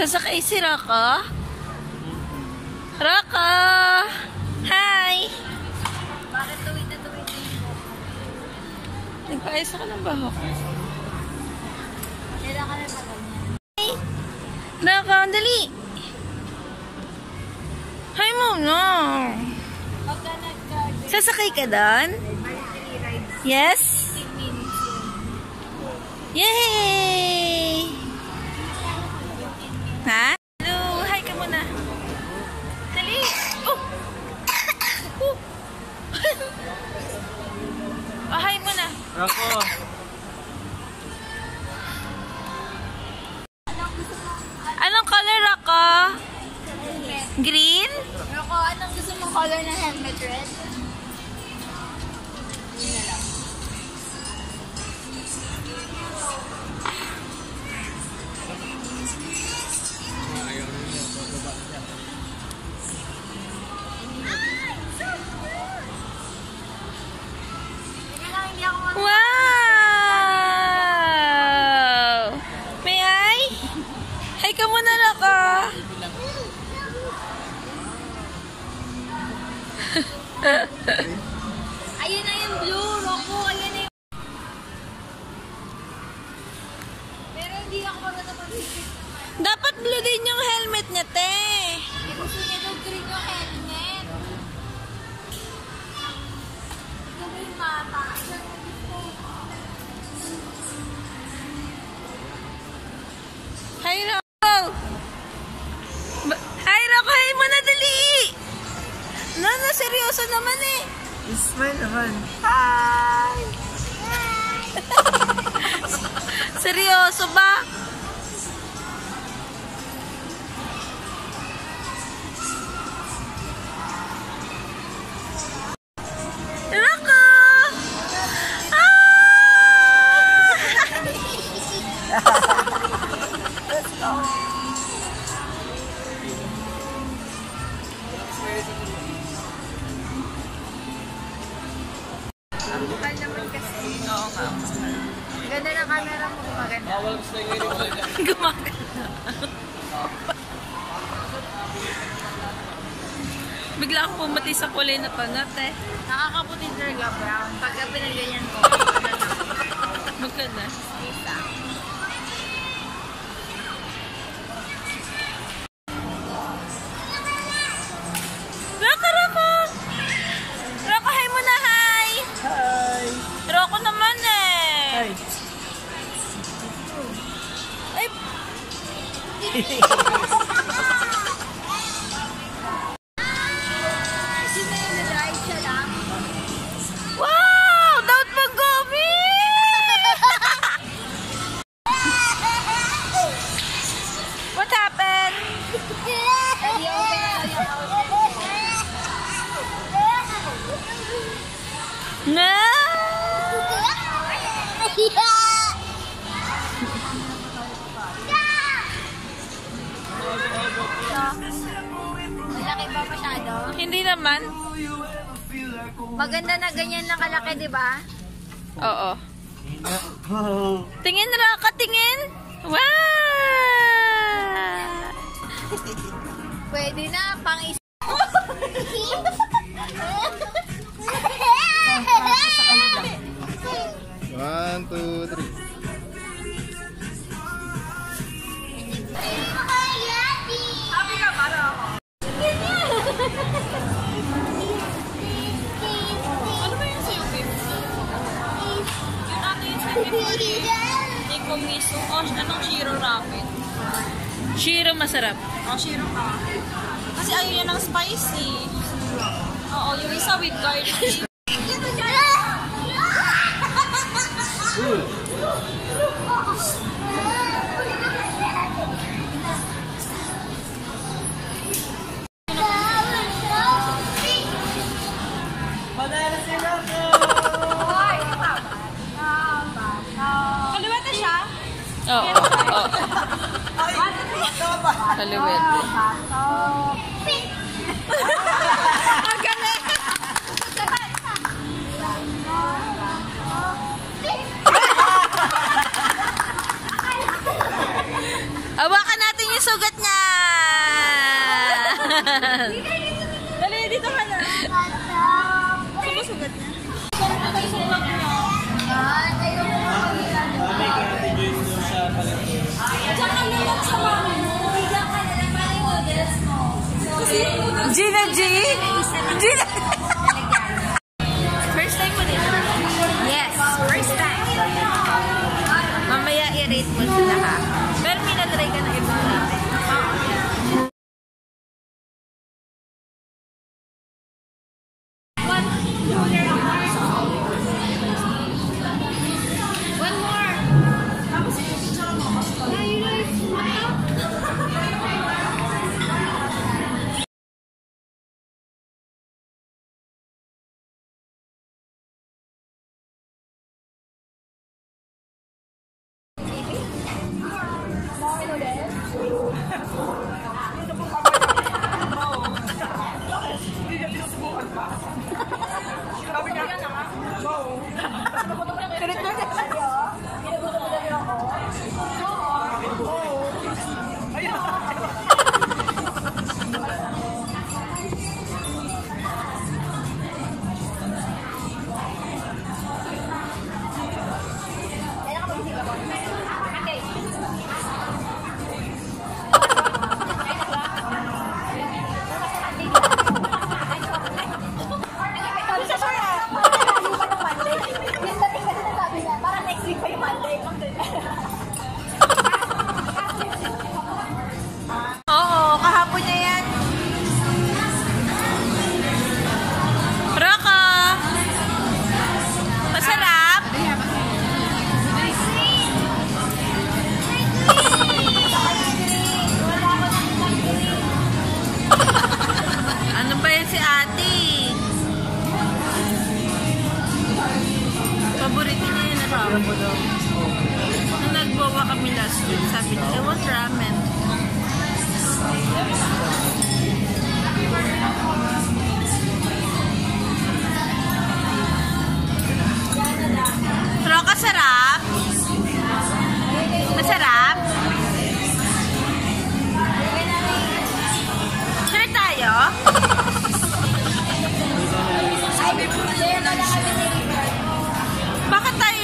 Sasakay si Rocco? Rocco! Hi! Bakit tuwid na tuwid yung buhok? Nagpaayos ako ng bahok. Kailan ka na pagod niya? Hi! Rocco, dali! Hi, Mom! No! Sasakay ka doon? Yes? Yay! Ha? Hello! Hi ka muna! Dali! Oh! Oh! Oh, hi muna! Ako! Anong color ako? Green? Ako, anong gusto mong color ng helmet? Red? Wow! May I? Hi ka muna, Rocco! Ayun na yung blue, Rocco! Ayun na yung... Pero hindi ako natapagisip. Dapat blue din yung helmet niya, te! Gusto niya daw green yung helmet. Ito ba yung mata? Hi, Rocco! Hi, Rocco! Hi mo na, dali! No, no, seryoso naman eh! Smile naman! Hi! Hi! Seryoso ba? Rocco! Ah! Ganda na camera mo, gumaganda. Gumaganda. Bigla akong pumati sa kulay na pangat eh. Nakakaputi talaga brown. Pagka pinaganyan ko, maganda. Isa. Wow! Dapat mag-gobi! What happened? No! Malaki ba masyado? Hindi naman. Maganda na ganyan na kalaki, di ba? Oo. Tingin na ka, tingin! Wow! Pwede na, pang-isa. One, two, three. Kumiso. O, anong Shiro Ramen? Shiro masarap. O, Shiro ka. Kasi ayaw yan ng spicy. Oo, yung isa with garlic. Kaluwet. Ang galing! Awakan natin yung sugat Dali, dito ka na. Gusto mo sugat na? Ay, sugat na. Tayo mo magkakita. May karate juice doon sa palengke. Diyan ka nalang sa mami mo. Diyan ka nalang mga models mo. Gina G? Gina G? First time mo din? Yes, first time. Mamaya i-rate mo sila ha. Pero pinatry ka na ibang natin.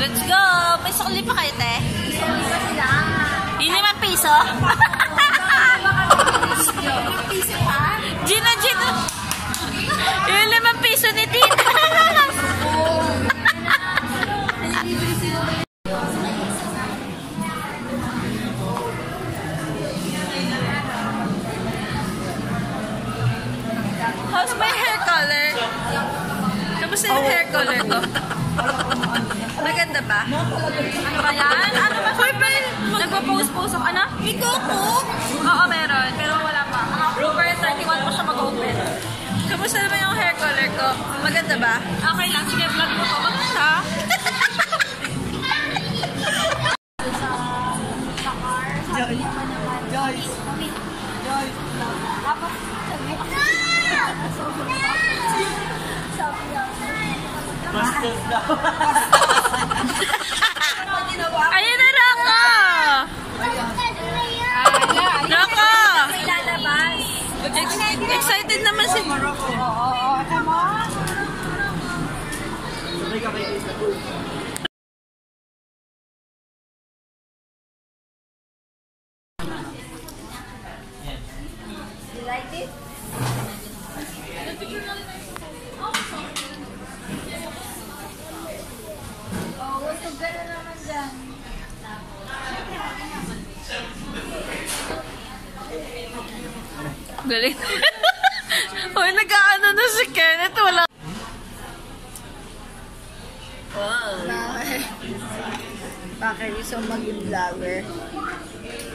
Let's go! Piso ko lipa kayo, te? Piso ko lipa sila. Hindi naman piso? Piso pa? Gina, Gina! Yung naman piso ni Tita! How's my hair color? Kamusta yung hair color ko? Maganda ba? Ano ba yan? Ano ba? Hoy, Ben! Nagpo-post-post ako. Ano? May cookbook? Oo, meron. Pero wala pa. Ang October 31 pa siya mag-open. Kamusta naman yung hair color ko? Maganda ba? Okay lang. Sige, vlog mo ko. Maganda. Joyce. Joyce. Joyce. Tapos, sabi. Ayun na, Rocco! Rocco! Excited naman si Rocco. You like it? Galing. Uy, nag-aano na si Kenneth. Wala. Wow. Bakit gusto maging vlogger?